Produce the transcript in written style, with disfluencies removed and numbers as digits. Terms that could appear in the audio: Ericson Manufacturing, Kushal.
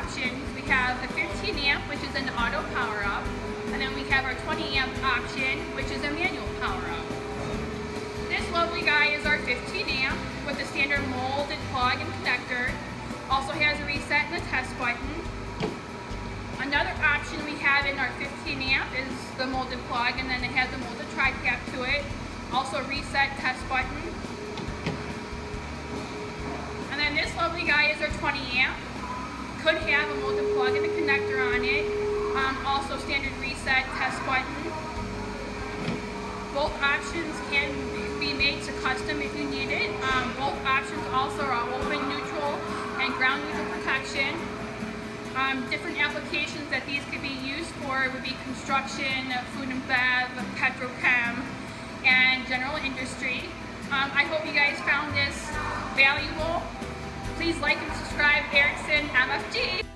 options. We have a 15 amp, which is an auto power up, and then we have our 20 amp option, which is a manual power up. This lovely guy is our 15 amp with a standard mold and plug and connector. Also has a reset and a test button. Another option we have in our 15 amp is the molded plug, and then it has a molded tri-cap to it. Also a reset test button. And then this lovely guy is our 20 amp. Could have a molded plug and a connector on it. Also standard reset test button. Both options can be made to custom if you need it. Both options also are open, neutral, and ground neutral protection. Different applications that these could be used for would be construction, food and bev, petrochem, and general industry. I hope you guys found this valuable. Please like and subscribe, Ericson MFG.